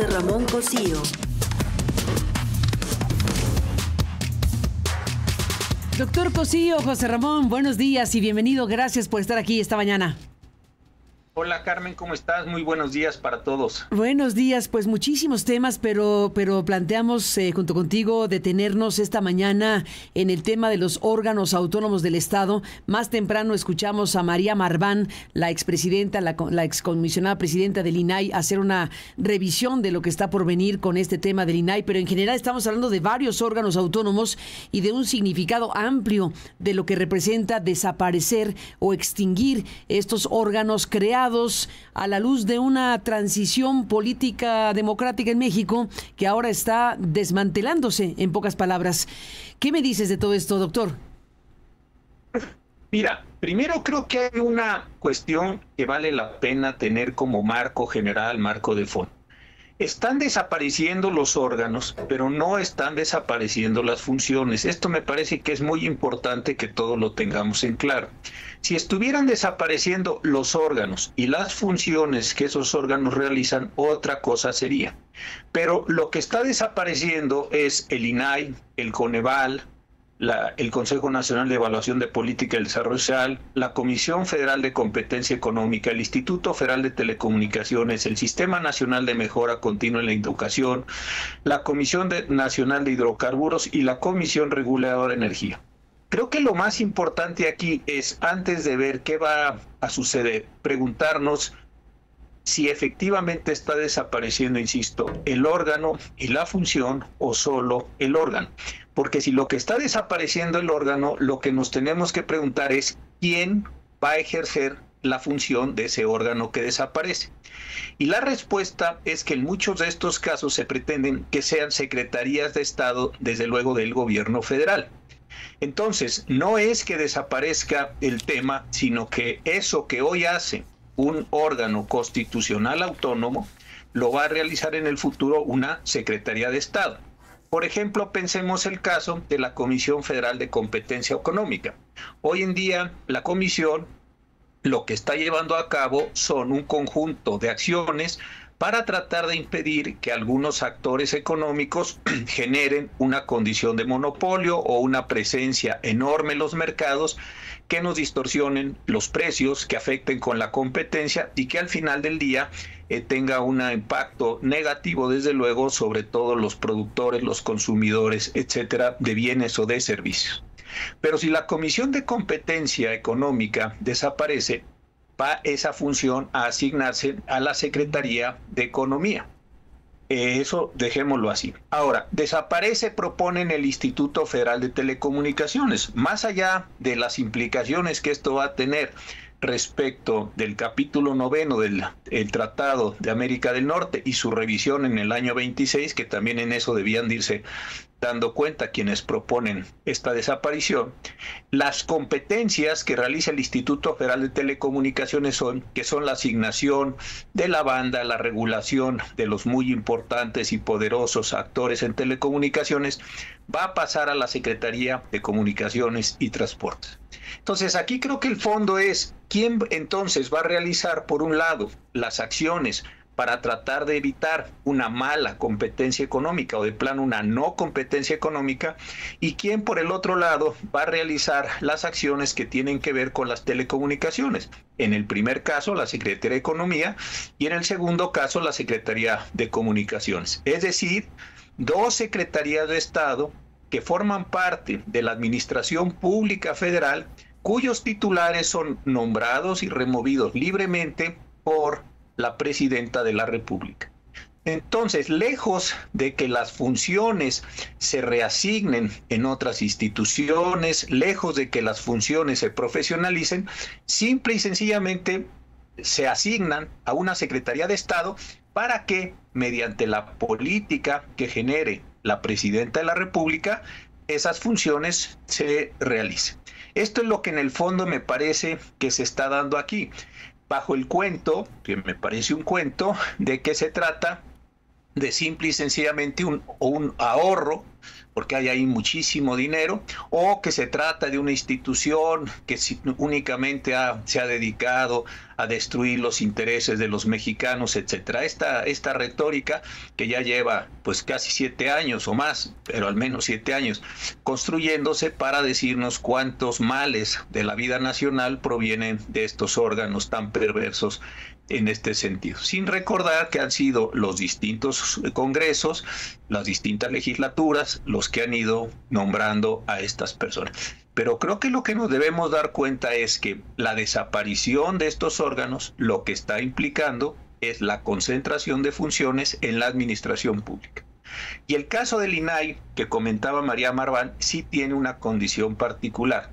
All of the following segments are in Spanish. José Ramón Cossío. Doctor Cossío, José Ramón, buenos días y bienvenido. Gracias por estar aquí esta mañana. Hola Carmen, ¿cómo estás? Muy buenos días para todos. Buenos días, pues muchísimos temas, pero planteamos junto contigo detenernos esta mañana en el tema de los órganos autónomos del Estado. Más temprano escuchamos a María Marván, la expresidenta, la excomisionada presidenta del INAI, hacer una revisión de lo que está por venir con este tema del INAI, pero en general estamos hablando de varios órganos autónomos y de un significado amplio de lo que representa desaparecer o extinguir estos órganos creados a la luz de una transición política democrática en México que ahora está desmantelándose, en pocas palabras. ¿Qué me dices de todo esto, doctor? Mira, primero creo que hay una cuestión que vale la pena tener como marco general, marco de fondo. Están desapareciendo los órganos, pero no están desapareciendo las funciones. Esto me parece que es muy importante que todos lo tengamos en claro. Si estuvieran desapareciendo los órganos y las funciones que esos órganos realizan, otra cosa sería. Pero lo que está desapareciendo es el INAI, el CONEVAL, el Consejo Nacional de Evaluación de Política y Desarrollo Social, la Comisión Federal de Competencia Económica, el Instituto Federal de Telecomunicaciones, el Sistema Nacional de Mejora Continua en la Educación, la Comisión Nacional de Hidrocarburos y la Comisión Reguladora de Energía. Creo que lo más importante aquí es, antes de ver qué va a suceder, preguntarnos si efectivamente está desapareciendo, insisto, el órgano y la función o solo el órgano. Porque si lo que está desapareciendo el órgano, lo que nos tenemos que preguntar es quién va a ejercer la función de ese órgano que desaparece. Y la respuesta es que en muchos de estos casos se pretenden que sean secretarías de Estado, desde luego del gobierno federal. Entonces, no es que desaparezca el tema, sino que eso que hoy hace un órgano constitucional autónomo lo va a realizar en el futuro una secretaría de Estado. Por ejemplo, pensemos el caso de la Comisión Federal de Competencia Económica. Hoy en día, la Comisión lo que está llevando a cabo son un conjunto de acciones para tratar de impedir que algunos actores económicos generen una condición de monopolio o una presencia enorme en los mercados que nos distorsionen los precios, que afecten con la competencia y que al final del día tenga un impacto negativo, desde luego, sobre todo los productores, los consumidores, etcétera, de bienes o de servicios. Pero si la Comisión de Competencia Económica desaparece, va esa función a asignarse a la Secretaría de Economía. Eso dejémoslo así. Ahora, desaparece, proponen, el Instituto Federal de Telecomunicaciones. Más allá de las implicaciones que esto va a tener respecto del capítulo 9 del Tratado de América del Norte y su revisión en el año 26, que también en eso debían de irse dando cuenta quienes proponen esta desaparición, las competencias que realiza el Instituto Federal de Telecomunicaciones son la asignación de la banda, la regulación de los muy importantes y poderosos actores en telecomunicaciones, va a pasar a la Secretaría de Comunicaciones y Transportes. Entonces, aquí creo que el fondo es quién entonces va a realizar, por un lado, las acciones para tratar de evitar una mala competencia económica o de plano una no competencia económica, y quien por el otro lado va a realizar las acciones que tienen que ver con las telecomunicaciones. En el primer caso, la Secretaría de Economía, y en el segundo caso, la Secretaría de Comunicaciones. Es decir, dos secretarías de Estado que forman parte de la Administración Pública Federal, cuyos titulares son nombrados y removidos libremente por la presidenta de la República. Entonces, lejos de que las funciones se reasignen en otras instituciones, lejos de que las funciones se profesionalicen, simple y sencillamente se asignan a una Secretaría de Estado para que, mediante la política que genere la presidenta de la República, esas funciones se realicen. Esto es lo que en el fondo me parece que se está dando aquí, bajo el cuento, que me parece un cuento, de que se trata de simple y sencillamente un ahorro, porque hay ahí muchísimo dinero, o que se trata de una institución que únicamente se ha dedicado a destruir los intereses de los mexicanos, etcétera. Esta retórica que ya lleva pues casi 7 años o más, pero al menos 7 años, construyéndose para decirnos cuántos males de la vida nacional provienen de estos órganos tan perversos en este sentido. Sin recordar que han sido los distintos congresos, las distintas legislaturas, los que han ido nombrando a estas personas. Pero creo que lo que nos debemos dar cuenta es que la desaparición de estos órganos lo que está implicando es la concentración de funciones en la administración pública. Y el caso del INAI, que comentaba María Marván, sí tiene una condición particular.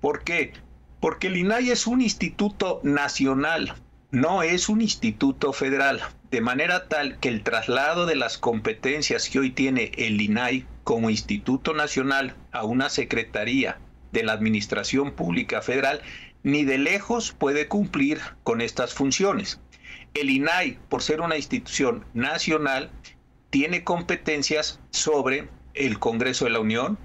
¿Por qué? Porque el INAI es un instituto nacional, no es un instituto federal, de manera tal que el traslado de las competencias que hoy tiene el INAI como Instituto Nacional a una Secretaría de la Administración Pública Federal ni de lejos puede cumplir con estas funciones. El INAI, por ser una institución nacional, tiene competencias sobre el Congreso de la Unión,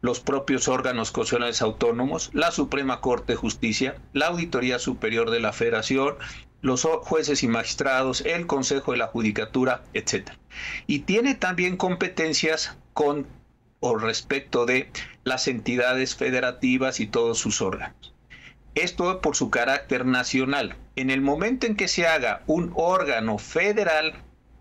los propios órganos constitucionales autónomos, la Suprema Corte de Justicia, la Auditoría Superior de la Federación, los jueces y magistrados, el Consejo de la Judicatura, etc. Y tiene también competencias con o respecto de las entidades federativas y todos sus órganos. Esto por su carácter nacional. En el momento en que se haga un órgano federal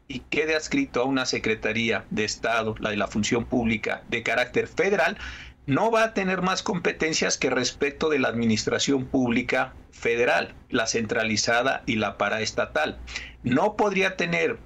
y quede adscrito a una Secretaría de Estado, la de la Función Pública, de carácter federal, no va a tener más competencias que respecto de la administración pública federal, la centralizada y la paraestatal. No podría tener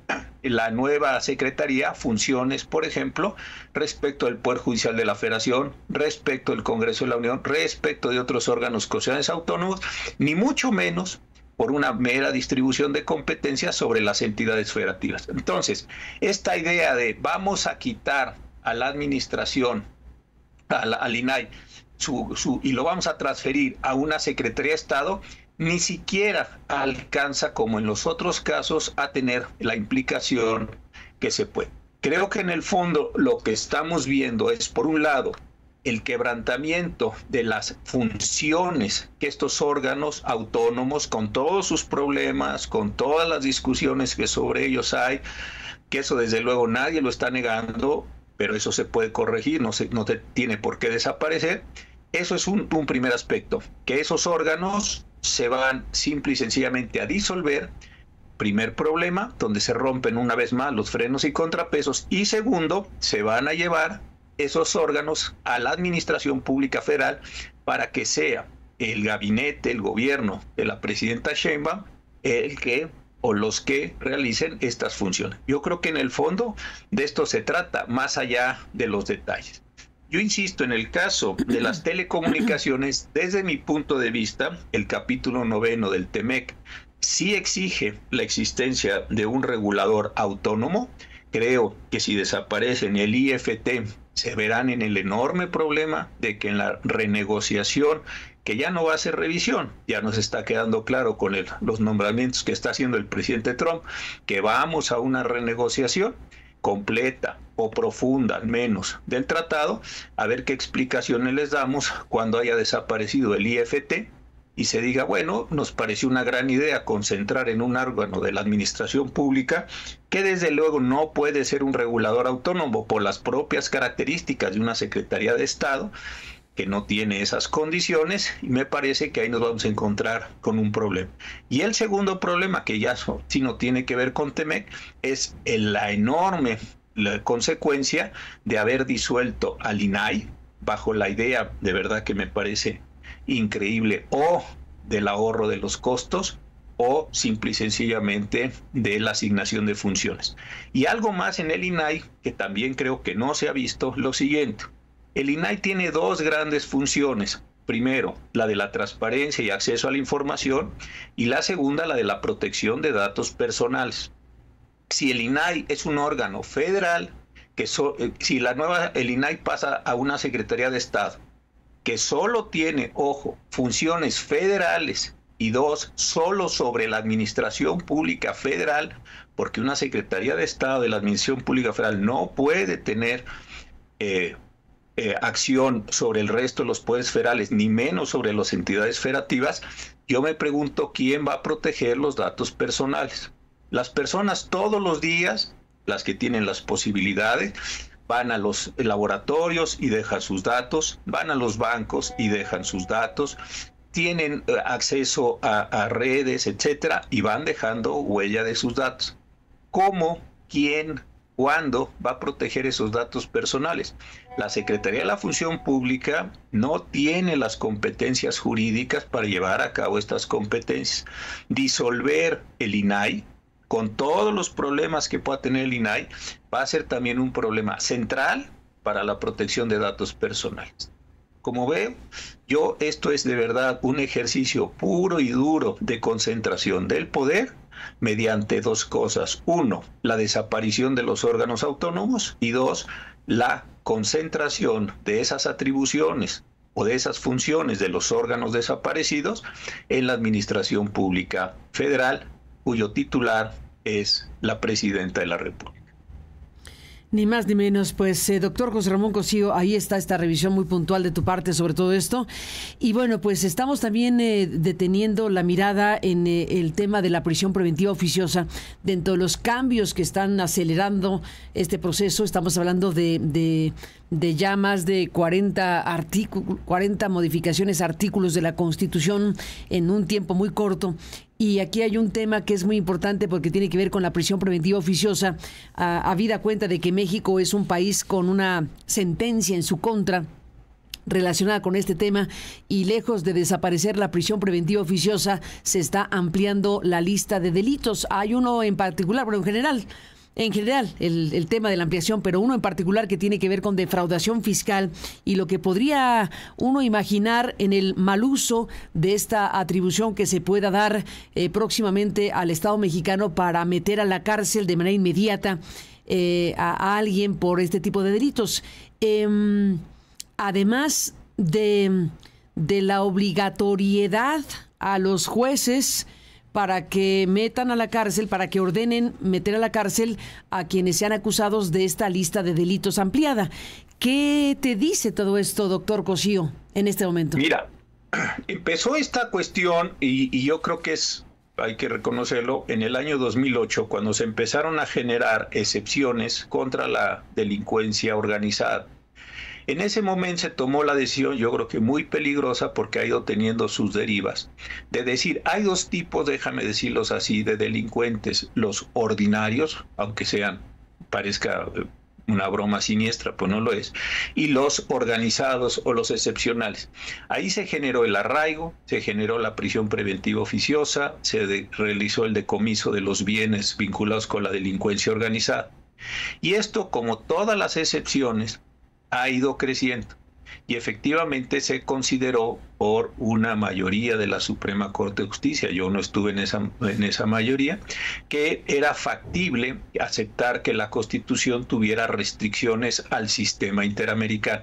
la nueva Secretaría funciones, por ejemplo, respecto al Poder Judicial de la Federación, respecto al Congreso de la Unión, respecto de otros órganos constitucionales autónomos, ni mucho menos por una mera distribución de competencias sobre las entidades federativas. Entonces, esta idea de vamos a quitar a la administración, al INAI, y lo vamos a transferir a una Secretaría de Estado, ni siquiera alcanza, como en los otros casos, a tener la implicación que se puede. Creo que en el fondo lo que estamos viendo es, por un lado, el quebrantamiento de las funciones que estos órganos autónomos, con todos sus problemas, con todas las discusiones que sobre ellos hay, que eso desde luego nadie lo está negando, pero eso se puede corregir, no tiene por qué desaparecer. Eso es un primer aspecto, que esos órganos se van simple y sencillamente a disolver. Primer problema, donde se rompen una vez más los frenos y contrapesos. Y segundo, se van a llevar esos órganos a la administración pública federal para que sea el gabinete, el gobierno de la presidenta Sheinbaum el que o los que realicen estas funciones. Yo creo que en el fondo de esto se trata, más allá de los detalles. Yo insisto, en el caso de las telecomunicaciones, desde mi punto de vista, el capítulo 9 del T-MEC sí exige la existencia de un regulador autónomo. Creo que si desaparecen el IFT, se verán en el enorme problema de que en la renegociación, que ya no va a ser revisión, ya nos está quedando claro con los nombramientos que está haciendo el presidente Trump, que vamos a una renegociación completa o profunda, al menos, del tratado, a ver qué explicaciones les damos cuando haya desaparecido el IFT, y se diga, bueno, nos pareció una gran idea concentrar en un órgano de la administración pública que desde luego no puede ser un regulador autónomo por las propias características de una Secretaría de Estado que no tiene esas condiciones, y me parece que ahí nos vamos a encontrar con un problema. Y el segundo problema, que ya sí no tiene que ver con T-MEC, es la enorme consecuencia de haber disuelto al INAI bajo la idea, de verdad que me parece increíble, o del ahorro de los costos, o simple y sencillamente de la asignación de funciones. Y algo más en el INAI, que también creo que no se ha visto, lo siguiente. El INAI tiene dos grandes funciones. Primero, la de la transparencia y acceso a la información, y la segunda, la de la protección de datos personales. Si el INAI es un órgano federal, el INAI pasa a una Secretaría de Estado, que solo tiene, ojo, funciones federales y dos, solo sobre la Administración Pública Federal, porque una Secretaría de Estado de la Administración Pública Federal no puede tener acción sobre el resto de los poderes federales, ni menos sobre las entidades federativas, yo me pregunto quién va a proteger los datos personales. Las personas todos los días, las que tienen las posibilidades, van a los laboratorios y dejan sus datos, van a los bancos y dejan sus datos, tienen acceso a redes, etcétera, y van dejando huella de sus datos. ¿Cómo, quién, cuándo va a proteger esos datos personales? La Secretaría de la Función Pública no tiene las competencias jurídicas para llevar a cabo estas competencias. Disolver el INAI, con todos los problemas que pueda tener el INAI, va a ser también un problema central para la protección de datos personales. Como veo, yo esto es de verdad un ejercicio puro y duro de concentración del poder mediante dos cosas. Uno, la desaparición de los órganos autónomos y dos, la concentración de esas atribuciones o de esas funciones de los órganos desaparecidos en la Administración Pública Federal, cuyo titular es la Presidenta de la República. Ni más ni menos, pues doctor José Ramón Cossío, ahí está esta revisión muy puntual de tu parte sobre todo esto. Y bueno, pues estamos también deteniendo la mirada en el tema de la prisión preventiva oficiosa dentro de los cambios que están acelerando este proceso. Estamos hablando de ya más de 40 modificaciones, artículos de la Constitución en un tiempo muy corto. Y aquí hay un tema que es muy importante porque tiene que ver con la prisión preventiva oficiosa, habida cuenta de que México es un país con una sentencia en su contra relacionada con este tema, y lejos de desaparecer la prisión preventiva oficiosa, se está ampliando la lista de delitos. Hay uno en particular, pero en general, el tema de la ampliación, pero uno en particular que tiene que ver con defraudación fiscal y lo que podría uno imaginar en el mal uso de esta atribución que se pueda dar próximamente al Estado mexicano para meter a la cárcel de manera inmediata a alguien por este tipo de delitos. Además de la obligatoriedad a los jueces para que metan a la cárcel, para que ordenen meter a la cárcel a quienes sean acusados de esta lista de delitos ampliada. ¿Qué te dice todo esto, doctor Cossío, en este momento? Mira, empezó esta cuestión y yo creo que hay que reconocerlo, en el año 2008, cuando se empezaron a generar excepciones contra la delincuencia organizada. En ese momento se tomó la decisión, yo creo que muy peligrosa porque ha ido teniendo sus derivas, de decir, hay dos tipos, déjame decirlos así, de delincuentes, los ordinarios, aunque sean, parezca una broma siniestra, pues no lo es, y los organizados o los excepcionales. Ahí se generó el arraigo, se generó la prisión preventiva oficiosa, se realizó el decomiso de los bienes vinculados con la delincuencia organizada. Y esto, como todas las excepciones, ha ido creciendo y efectivamente se consideró por una mayoría de la Suprema Corte de Justicia, yo no estuve en esa mayoría, que era factible aceptar que la Constitución tuviera restricciones al sistema interamericano.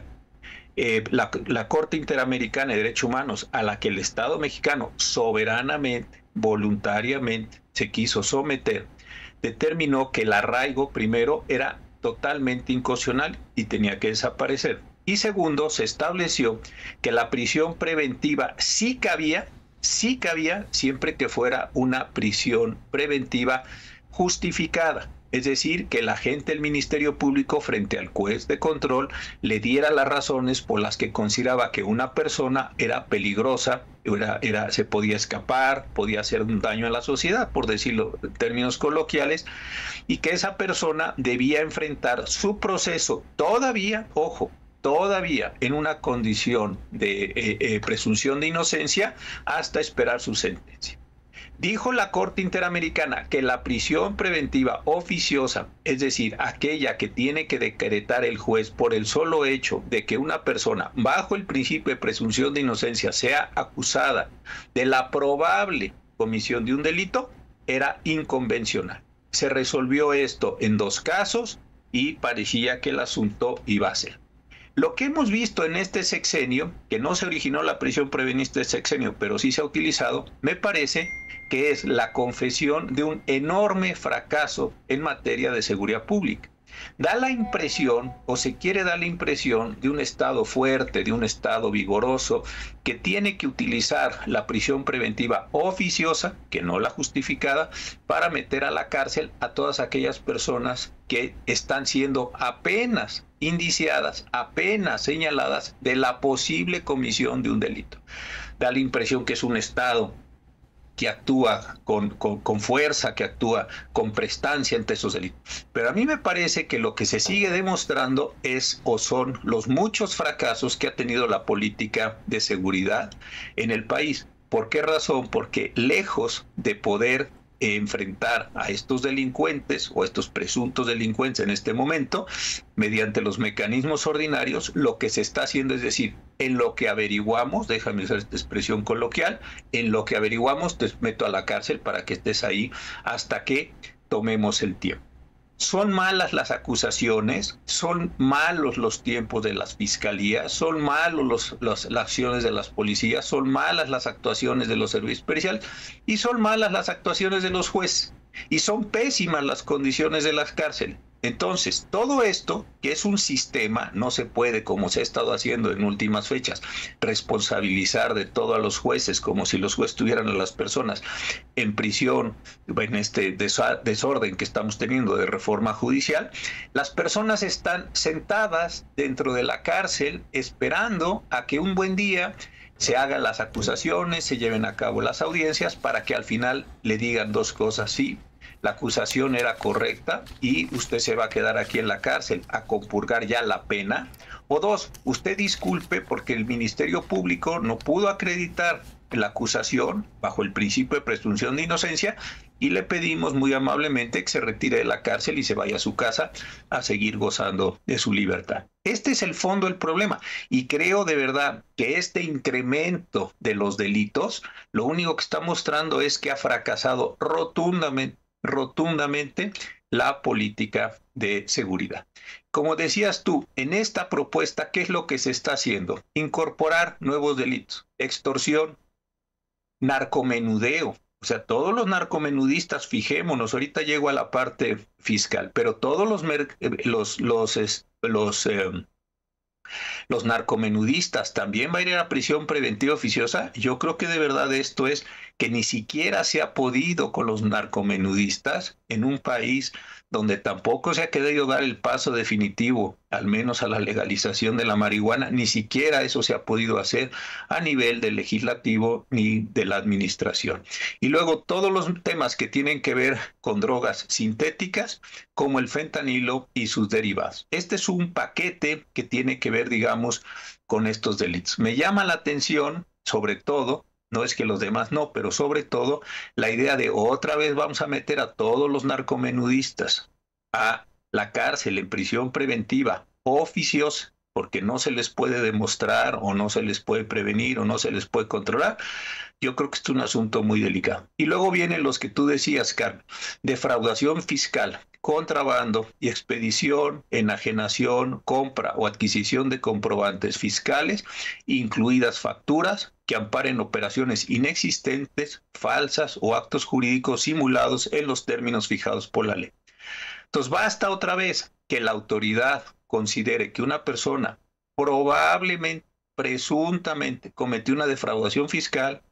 La Corte Interamericana de Derechos Humanos, a la que el Estado mexicano soberanamente, voluntariamente se quiso someter, determinó que el arraigo primero era totalmente inconstitucional y tenía que desaparecer. Y segundo, se estableció que la prisión preventiva sí cabía siempre que fuera una prisión preventiva justificada. Es decir, que el agente del Ministerio Público frente al juez de control le diera las razones por las que consideraba que una persona era peligrosa, se podía escapar, podía hacer un daño a la sociedad, por decirlo en términos coloquiales, y que esa persona debía enfrentar su proceso todavía, ojo, todavía en una condición de presunción de inocencia hasta esperar su sentencia. Dijo la Corte Interamericana que la prisión preventiva oficiosa, es decir, aquella que tiene que decretar el juez por el solo hecho de que una persona bajo el principio de presunción de inocencia sea acusada de la probable comisión de un delito, era inconvencional. Se resolvió esto en dos casos y parecía que el asunto iba a ser. Lo que hemos visto en este sexenio, que no se originó la prisión prevenida este sexenio, pero sí se ha utilizado, me parece que es la confesión de un enorme fracaso en materia de seguridad pública. Da la impresión, o se quiere dar la impresión, de un Estado fuerte, de un Estado vigoroso, que tiene que utilizar la prisión preventiva oficiosa, que no la justificada, para meter a la cárcel a todas aquellas personas que están siendo apenas indiciadas, apenas señaladas de la posible comisión de un delito. Da la impresión que es un Estado que actúa con fuerza, que actúa con prestancia ante esos delitos. Pero a mí me parece que lo que se sigue demostrando es o son los muchos fracasos que ha tenido la política de seguridad en el país. ¿Por qué razón? Porque lejos de poder enfrentar a estos delincuentes o estos presuntos delincuentes en este momento, mediante los mecanismos ordinarios, lo que se está haciendo es decir, en lo que averiguamos, déjame usar esta expresión coloquial, en lo que averiguamos te meto a la cárcel para que estés ahí hasta que tomemos el tiempo. Son malas las acusaciones, son malos los tiempos de las fiscalías, son malos las acciones de las policías, son malas las actuaciones de los servicios periciales y son malas las actuaciones de los jueces y son pésimas las condiciones de las cárceles. Entonces, todo esto, que es un sistema, no se puede, como se ha estado haciendo en últimas fechas, responsabilizar de todo a los jueces, como si los jueces tuvieran a las personas en prisión, en este desorden que estamos teniendo de reforma judicial. Las personas están sentadas dentro de la cárcel esperando a que un buen día se hagan las acusaciones, se lleven a cabo las audiencias para que al final le digan dos cosas, sí, la acusación era correcta y usted se va a quedar aquí en la cárcel a compurgar ya la pena. O dos, usted disculpe porque el Ministerio Público no pudo acreditar la acusación bajo el principio de presunción de inocencia y le pedimos muy amablemente que se retire de la cárcel y se vaya a su casa a seguir gozando de su libertad. Este es el fondo del problema y creo de verdad que este incremento de los delitos lo único que está mostrando es que ha fracasado rotundamente la política de seguridad. Como decías tú, en esta propuesta, ¿qué es lo que se está haciendo? Incorporar nuevos delitos, extorsión, narcomenudeo. O sea, todos los narcomenudistas, fijémonos, ahorita llego a la parte fiscal, pero todos los narcomenudistas también van a ir a la prisión preventiva oficiosa. Yo creo que de verdad esto es que ni siquiera se ha podido con los narcomenudistas en un país donde tampoco se ha querido dar el paso definitivo, al menos a la legalización de la marihuana. Ni siquiera eso se ha podido hacer a nivel del legislativo ni de la administración. Y luego todos los temas que tienen que ver con drogas sintéticas, como el fentanilo y sus derivados. Este es un paquete que tiene que ver, digamos, con estos delitos. Me llama la atención, sobre todo, no es que los demás no, pero sobre todo la idea de otra vez vamos a meter a todos los narcomenudistas a la cárcel en prisión preventiva oficiosa, porque no se les puede demostrar o no se les puede prevenir o no se les puede controlar. Yo creo que es un asunto muy delicado. Y luego vienen los que tú decías, Carmen, defraudación fiscal, contrabando y expedición, enajenación, compra o adquisición de comprobantes fiscales, incluidas facturas que amparen operaciones inexistentes, falsas o actos jurídicos simulados en los términos fijados por la ley. Entonces basta otra vez que la autoridad considere que una persona probablemente, presuntamente, cometió una defraudación fiscal,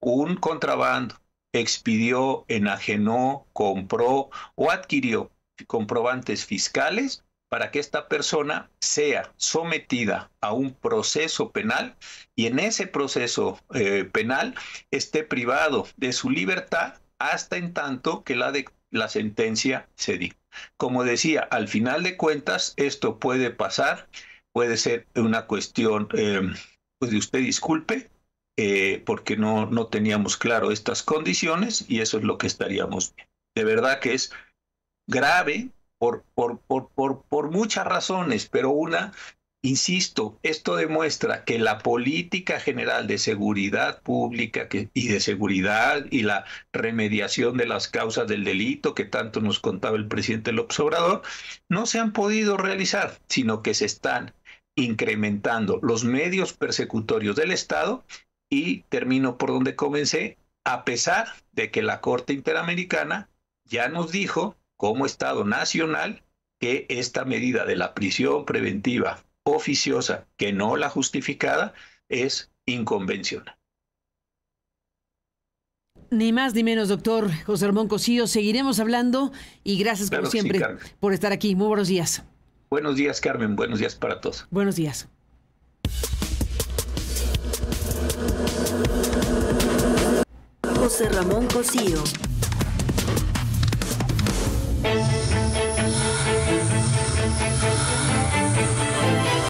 un contrabando, expidió, enajenó, compró o adquirió comprobantes fiscales para que esta persona sea sometida a un proceso penal y en ese proceso penal esté privado de su libertad hasta en tanto que la sentencia se dicte. Como decía, al final de cuentas esto puede pasar, puede ser una cuestión, pues de usted disculpe, porque no teníamos claro estas condiciones y eso es lo que estaríamos viendo. De verdad que es grave por muchas razones, pero una, insisto, esto demuestra que la política general de seguridad pública y de seguridad y la remediación de las causas del delito que tanto nos contaba el presidente López Obrador no se han podido realizar, sino que se están incrementando los medios persecutorios del Estado, y termino por donde comencé, a pesar de que la Corte Interamericana ya nos dijo como Estado nacional que esta medida de la prisión preventiva oficiosa, que no la justificada, es inconvencional. Ni más ni menos, doctor José Ramón Cossío. Seguiremos hablando y gracias, claro, como siempre, sí, por estar aquí. Muy buenos días. Buenos días, Carmen. Buenos días para todos. Buenos días. José Ramón Cossío.